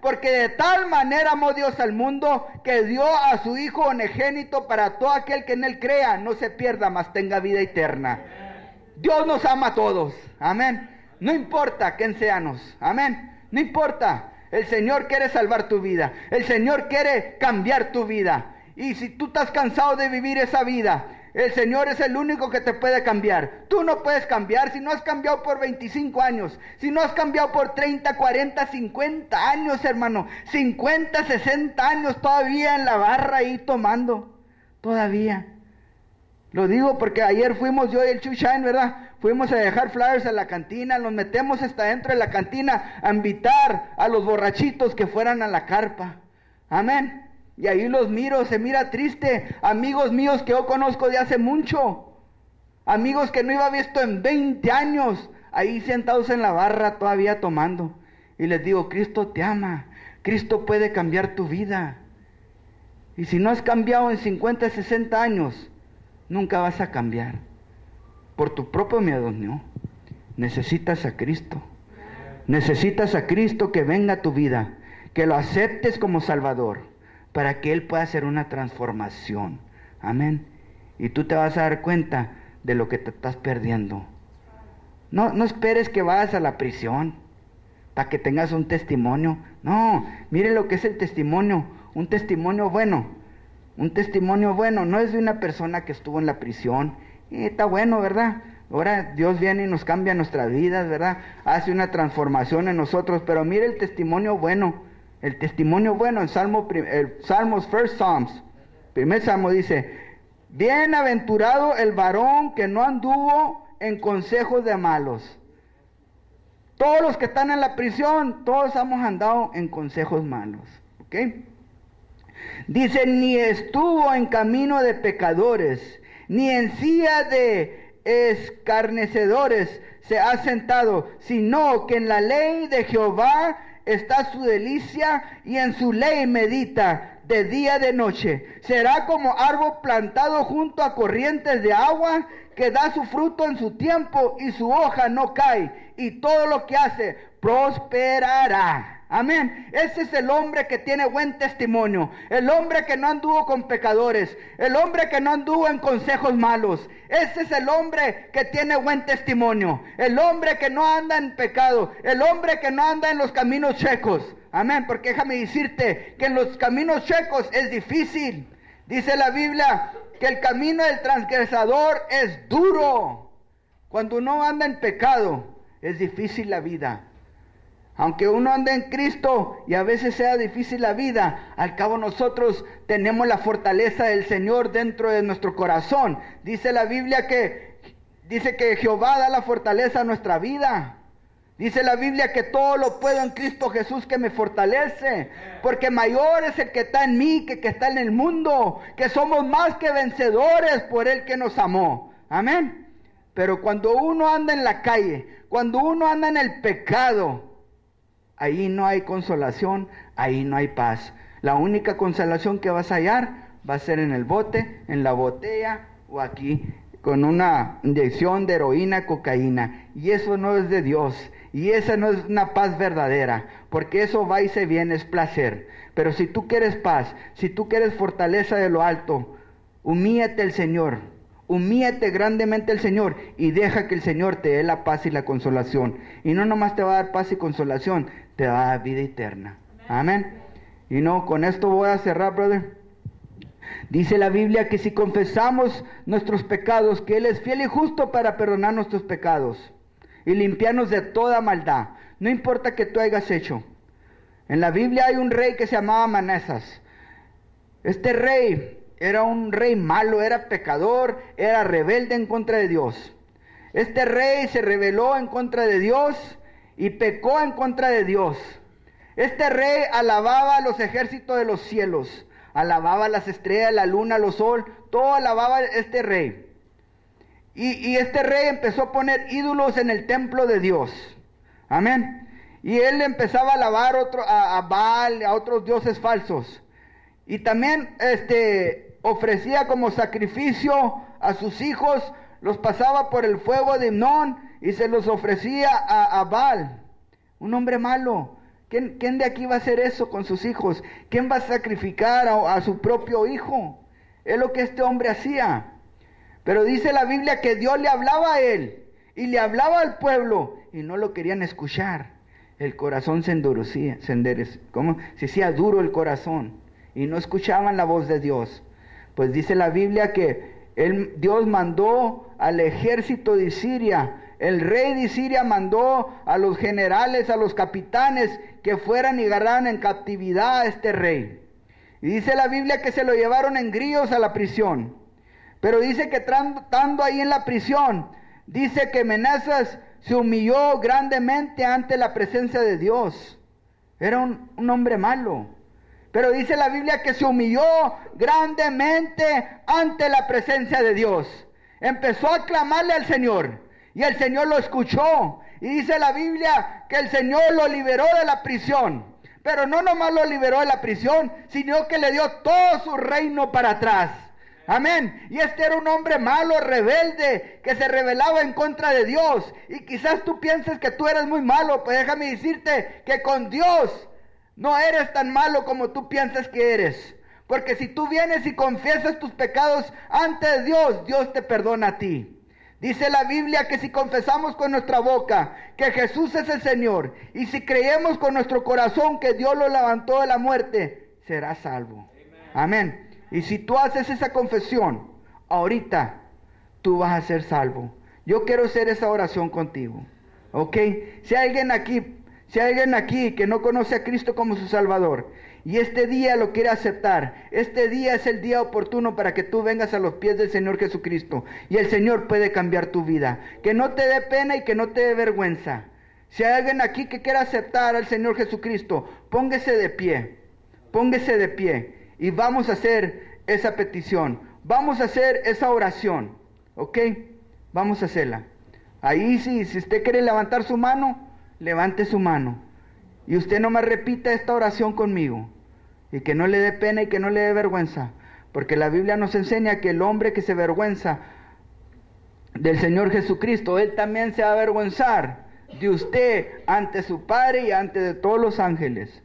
Porque de tal manera amó Dios al mundo que dio a su Hijo unigénito para todo aquel que en Él crea, no se pierda, mas tenga vida eterna. Dios nos ama a todos. Amén. No importa quién seamos. Amén. No importa. El Señor quiere salvar tu vida. El Señor quiere cambiar tu vida. Y si tú estás cansado de vivir esa vida, el Señor es el único que te puede cambiar. Tú no puedes cambiar si no has cambiado por 25 años, si no has cambiado por 30, 40, 50 años, hermano. 50, 60 años todavía en la barra ahí tomando. Todavía. Lo digo porque ayer fuimos yo y el Chu Shine, ¿verdad? Fuimos a dejar flyers en la cantina, nos metemos hasta dentro de la cantina a invitar a los borrachitos que fueran a la carpa. Amén. Y ahí los miro, se mira triste, amigos míos que yo conozco de hace mucho, amigos que no iba visto en 20 años, ahí sentados en la barra todavía tomando, y les digo, Cristo te ama, Cristo puede cambiar tu vida, y si no has cambiado en 50, 60 años, nunca vas a cambiar, por tu propio miedo, no, necesitas a Cristo que venga a tu vida, que lo aceptes como Salvador, para que Él pueda hacer una transformación. Amén. Y tú te vas a dar cuenta de lo que te estás perdiendo. No esperes que vayas a la prisión para que tengas un testimonio. No, mire lo que es el testimonio. Un testimonio bueno. Un testimonio bueno. No es de una persona que estuvo en la prisión. Y está bueno, ¿verdad? Ahora Dios viene y nos cambia nuestras vidas, ¿verdad? Hace una transformación en nosotros. Pero mire el testimonio bueno. El testimonio bueno en Salmos, First Psalms, primer Salmo dice, bienaventurado el varón que no anduvo en consejos de malos. Todos los que están en la prisión, todos hemos andado en consejos malos. ¿Okay? Dice, ni estuvo en camino de pecadores, ni en silla de escarnecedores se ha sentado, sino que en la ley de Jehová está su delicia y en su ley medita de día de noche. Será como árbol plantado junto a corrientes de agua que da su fruto en su tiempo y su hoja no cae y todo lo que hace prosperará. Amén. Ese es el hombre que tiene buen testimonio, el hombre que no anduvo con pecadores, el hombre que no anduvo en consejos malos. Ese es el hombre que tiene buen testimonio, el hombre que no anda en pecado, el hombre que no anda en los caminos checos. Amén, porque déjame decirte que en los caminos checos es difícil. Dice la Biblia que el camino del transgresador es duro. Cuando uno anda en pecado, es difícil la vida. Aunque uno anda en Cristo y a veces sea difícil la vida, al cabo nosotros tenemos la fortaleza del Señor dentro de nuestro corazón. Dice la Biblia que dice que Jehová da la fortaleza a nuestra vida. Dice la Biblia que todo lo puedo en Cristo Jesús que me fortalece, porque mayor es el que está en mí que el que está en el mundo, que somos más que vencedores por el que nos amó. Amén. Pero cuando uno anda en la calle, cuando uno anda en el pecado, ahí no hay consolación, ahí no hay paz. La única consolación que vas a hallar va a ser en el bote, en la botella o aquí con una inyección de heroína, cocaína. Y eso no es de Dios. Y esa no es una paz verdadera, porque eso va y se viene, es placer. Pero si tú quieres paz, si tú quieres fortaleza de lo alto, humíllate al Señor, humíllate grandemente al Señor y deja que el Señor te dé la paz y la consolación. Y no nomás te va a dar paz y consolación, te va a dar vida eterna. Amén. Y no, con esto voy a cerrar, brother. Dice la Biblia que si confesamos nuestros pecados, que Él es fiel y justo para perdonar nuestros pecados y limpiarnos de toda maldad. No importa que tú hayas hecho. En la Biblia hay un rey que se llamaba Manasés. Este rey era un rey malo, era pecador, era rebelde en contra de Dios. Este rey se rebeló en contra de Dios y pecó en contra de Dios. Este rey alababa a los ejércitos de los cielos, alababa las estrellas, la luna, los sol, todo alababa este rey. Y este rey empezó a poner ídolos en el templo de Dios. Amén. Y él empezaba a alabar a Baal, a otros dioses falsos. Y también ofrecía como sacrificio a sus hijos, los pasaba por el fuego de Imnón y se los ofrecía a Baal. Un hombre malo, ¿Quién de aquí va a hacer eso con sus hijos? ¿Quién va a sacrificar a su propio hijo? Es lo que este hombre hacía. Pero dice la Biblia que Dios le hablaba a él y le hablaba al pueblo y no lo querían escuchar. El corazón se endurecía, se hacía duro el corazón y no escuchaban la voz de Dios. Pues dice la Biblia que Dios mandó al ejército de Siria. El rey de Siria mandó a los generales, a los capitanes, que fueran y agarraran en captividad a este rey. Y dice la Biblia que se lo llevaron en grillos a la prisión. Pero dice que estando ahí en la prisión, dice que Manasés se humilló grandemente ante la presencia de Dios. Era un hombre malo. Pero dice la Biblia que se humilló grandemente ante la presencia de Dios. Empezó a clamarle al Señor. Y el Señor lo escuchó. Y dice la Biblia que el Señor lo liberó de la prisión. Pero no nomás lo liberó de la prisión, sino que le dio todo su reino para atrás. Amén. Y este era un hombre malo, rebelde, que se rebelaba en contra de Dios. Y quizás tú pienses que tú eres muy malo. Pues déjame decirte que con Dios no eres tan malo como tú piensas que eres. Porque si tú vienes y confiesas tus pecados ante Dios, Dios te perdona a ti. Dice la Biblia que si confesamos con nuestra boca que Jesús es el Señor y si creemos con nuestro corazón que Dios lo levantó de la muerte, serás salvo. Amén. Y si tú haces esa confesión, ahorita tú vas a ser salvo. Yo quiero hacer esa oración contigo. ¿Ok? Si hay alguien aquí que no conoce a Cristo como su Salvador y este día lo quiere aceptar, este día es el día oportuno para que tú vengas a los pies del Señor Jesucristo y el Señor puede cambiar tu vida. Que no te dé pena y que no te dé vergüenza. Si hay alguien aquí que quiera aceptar al Señor Jesucristo, póngase de pie y vamos a hacer esa petición, vamos a hacer esa oración, ¿ok? Vamos a hacerla. Ahí sí, si usted quiere levantar su mano, levante su mano. Y usted nomás repita esta oración conmigo. Y que no le dé pena y que no le dé vergüenza. Porque la Biblia nos enseña que el hombre que se vergüenza del Señor Jesucristo, él también se va a avergonzar de usted ante su Padre y ante de todos los ángeles.